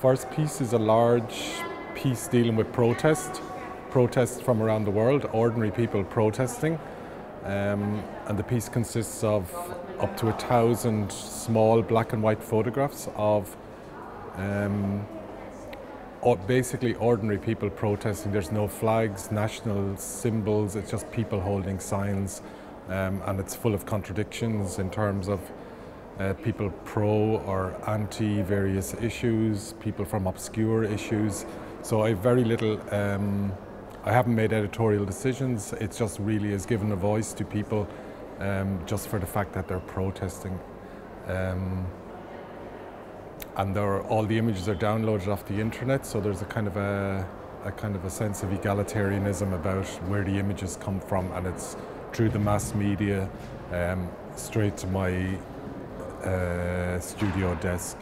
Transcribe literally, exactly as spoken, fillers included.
First piece is a large piece dealing with protest, protests from around the world, ordinary people protesting. Um, and the piece consists of up to a thousand small black and white photographs of um, or basically ordinary people protesting. There's no flags, national symbols, it's just people holding signs, um, and it's full of contradictions in terms of uh, people pro or anti various issues, people from obscure issues. So I very little, um, I haven't made editorial decisions. It just really is given a voice to people um, just for the fact that they're protesting. Um, and there are, all the images are downloaded off the internet, so there's a kind of a, a kind of a sense of egalitarianism about where the images come from, and it's through the mass media, um, straight to my uh, studio desk.